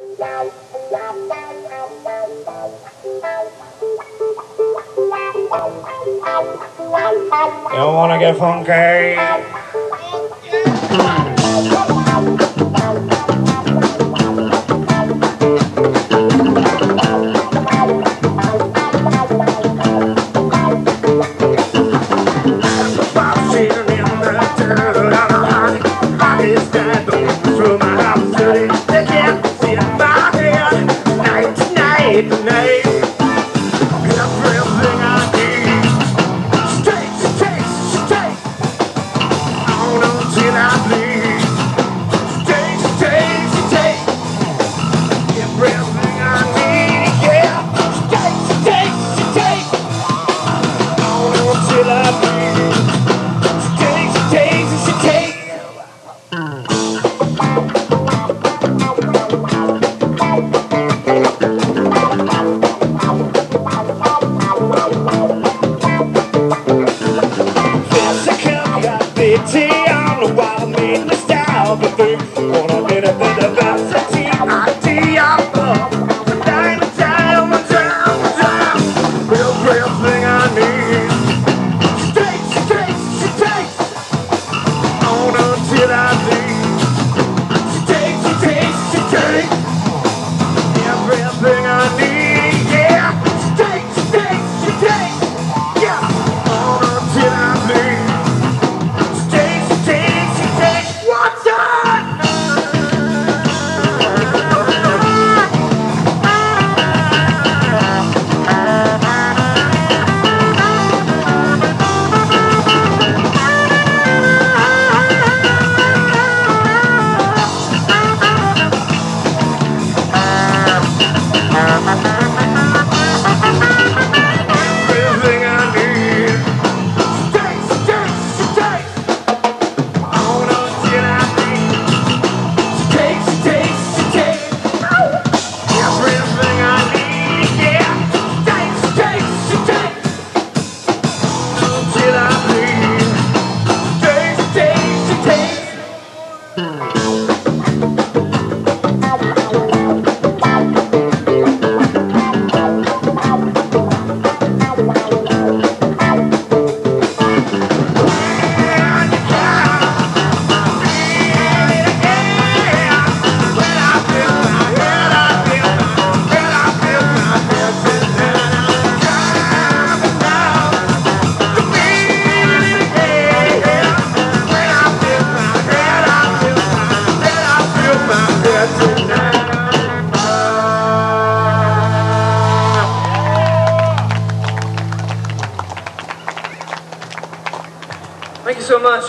You wanna get funky? Thank you so much.